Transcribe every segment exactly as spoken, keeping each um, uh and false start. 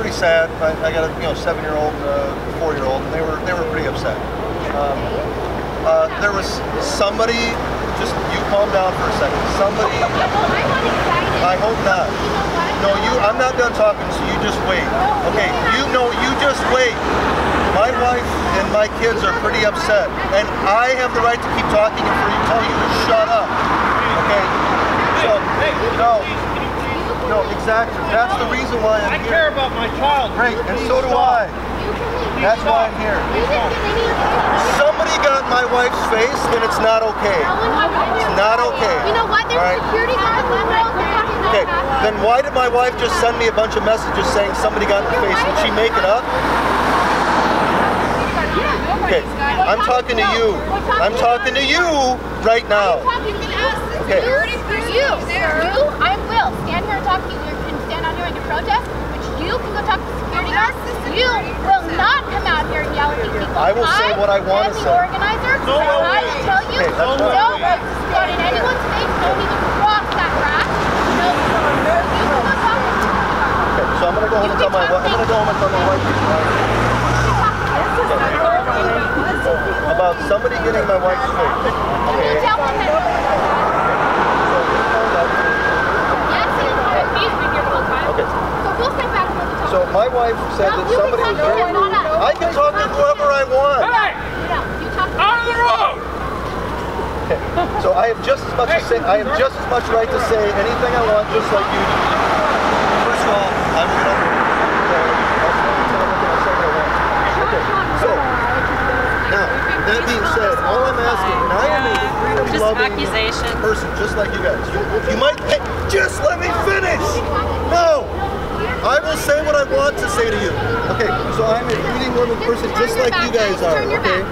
pretty sad. I, I got a you know seven-year-old, uh, four-year-old, and they were they were pretty upset. Um, uh, there was somebody. Just you calm down for a second. Somebody. I hope not. No, you. I'm not done talking, so you just wait. Okay. You know, you just wait. My wife and my kids are pretty upset, and I have the right to keep talking and for you tell you to shut up. Okay. So no. No, exactly. That's the reason why I'm here. I care about my child. Great, and so do I. That's why I'm here. Somebody got my wife's face, and it's not okay. It's not okay. You know what? There's security guards on the road. Okay, then why did my wife just send me a bunch of messages saying somebody got my face? Did she make it up? Okay, I'm talking to you. I'm talking to you right now. Okay. You, sir. You, I will stand here and talk to you. You can stand out here and do protest, but you can go talk to security guards. You will not come out here and yell at these people. I will say what I want to say. I am the organizer, no and way. I tell you, okay, no rope is put in anyone's face. Don't even cross that rack. No, sir. You can go talk to security guards. Okay, so I'm going to go home and tell my wife. I'm going to go home and tell my wife. About somebody getting my wife's face. Okay. So my wife said no, that somebody was going to... I can talk to whoever I want. Hey! Out of the road! Okay. So I have just as much hey, to say, I have just as much right to say anything I want, just like you do. First of all, I'm going to... Okay, so, now, that being said, all I'm asking, and I am a freedom-loving person, just like you guys. You, you might think, just let me finish! No! I will say what I want to say to you. Okay, so I'm a reading woman person just like you guys are, okay?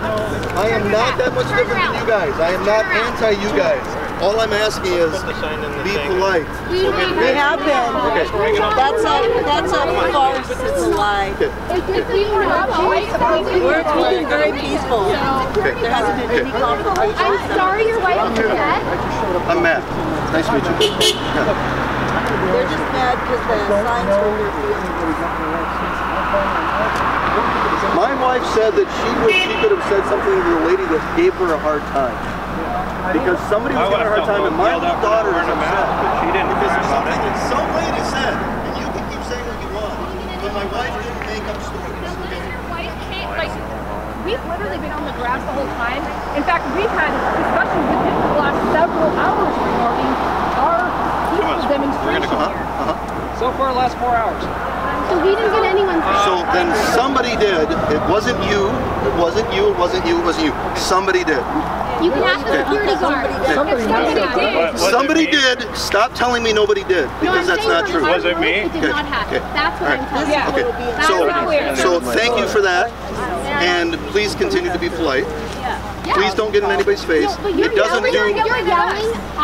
I am not that much different than you guys. I am not anti you guys. All I'm asking is be polite. We have been. Okay. That's a, that's a false lie. Okay. We're being very peaceful. Okay. There hasn't been any conflict. I'm sorry your wife is mad. I'm mad. Nice to meet you. Yeah. They're just mad because the signs were confused. My wife said that she would, she could have said something to the lady that gave her a hard time. Because somebody was giving her a hard time and my little daughter is upset. She didn't because of something that some lady said. And you can keep saying what you want. But my wife didn't make up stories. Your wife can't, like, we've literally been on the grass the whole time. In fact, we've had discussions with him for the last several hours regarding our demonstration go, huh? Uh-huh. So far, the last four hours. So he didn't get anyone's uh, So then somebody did. It wasn't you. It wasn't you. It wasn't you. It wasn't you. Somebody did. You can ask the security guard. Somebody, somebody did. did. Somebody did. Stop telling me nobody did because no, that's not true. Was it me? It did okay. not happen. Okay. That's what right. I'm telling yeah. you. Okay. So, so thank you for that. And please continue to be polite. Please don't get in anybody's face. No, it doesn't do you're yelling,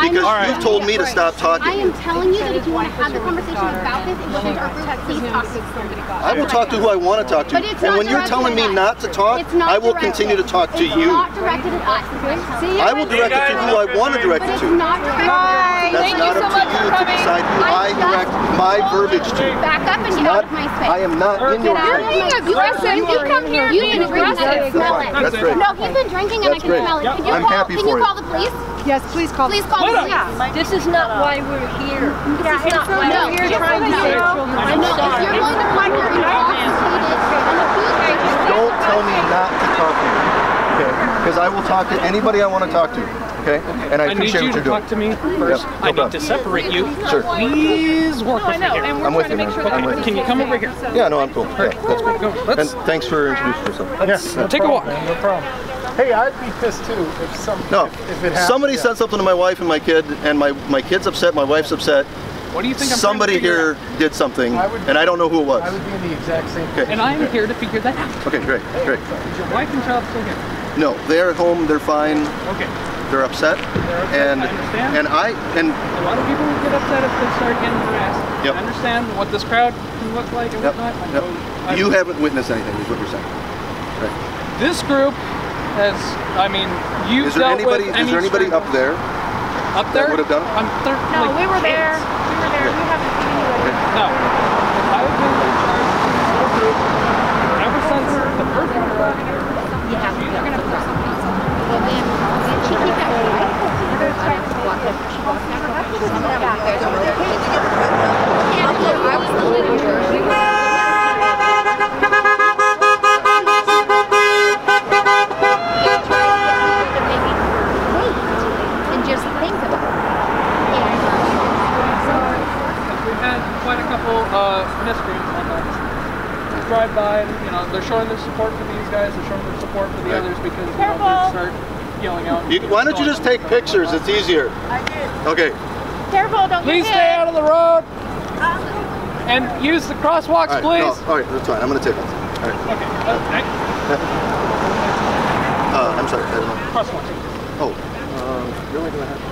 because right. you've told me to stop talking. I am telling you that if you want to have the conversation about this, it wasn't our group. Please talk to somebody. I will talk to who I want to talk to. And when you're telling me not to talk, I will continue to talk to you. It's not directed at us. I will direct it to who I want to direct it to. That's not up to you to decide who I direct my verbiage to. Back up and get out of my space. I am not in your space. You're being aggressive. You come here being aggressive. Smell it. No, he's been drinking. That's I can smell it. Can you I'm call, happy can for you it. call the police? Yes, please call the police. Please call the police. Yeah. This is not why we're here. This yeah, is not why no, we're here trying to save children. I know. If you're willing to come here and talk, don't tell me not to talk to you. Okay? Because I will talk to anybody I want to talk to. Okay? And I, I appreciate what you're doing. I need you to talk to me first. Yep. No I need problem. to separate you. Sure. Please work no, with me here. I'm with you, man. Sure okay. Can you come over here? Yeah, no, I'm cool. Yeah, that's good. And thanks for introducing yourself. Let's take a walk. No problem. Hey, I'd be pissed too if something. No, if, if it happened, somebody yeah. said something to my wife and my kid, and my my kid's upset, my wife's upset. What do you think? I'm somebody here out? did something, I and be, I don't know who it was. I would be in the exact same. Okay. And I'm okay. here to figure that out. Okay, great, hey, great. Is your wife and child still here? No, they're at home. They're fine. Okay. They're upset. They're upset. And I understand. and I and a lot of people would get upset if they start getting harassed. Yep. I understand what this crowd can look like and yep. whatnot. I yep. know, I you know. haven't witnessed anything, is what you're saying. Right. This group. As, I mean, you is there dealt anybody, with any Is there anybody up there? Up there? That would have done it? I'm thir no, like we were kids. there. We were there. Yeah. We haven't seen anybody. No. If I had been in charge of uh, pedestrians on the drive by, and you know they're showing their support for these guys. They're showing their support for the right. others because you know, they start yelling out. You, why don't you just take pictures? It's easier. I did. Okay. Careful! Don't please get hit. Stay out of the road. And use the crosswalks, all right, please. No, all right, that's fine. I'm gonna take it. All right. Okay. Uh, thanks. Uh, I'm sorry. I don't know. Crosswalks. Oh. Um, you're only gonna have.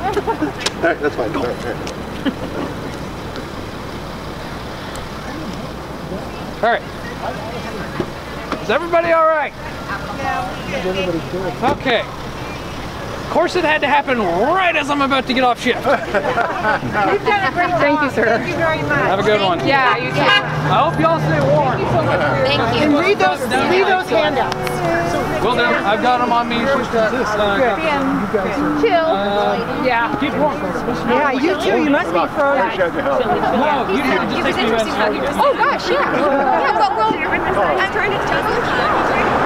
All right, that's fine. All right. All right. All right. Is everybody all right? Okay. Of course, it had to happen right as I'm about to get off shift. You've done a great job. Thank you, sir. Thank you very much. Have a good one. Yeah, you too. I hope y'all stay warm. Thank you. And read those, read those handouts. Well, then I've got them on me. Just uh, chill. Uh, yeah. Keep warm. Yeah, you too. You must be frozen. No, you didn't. Just take me. Oh gosh, yeah. Yeah, well, well, I'm trying to juggle.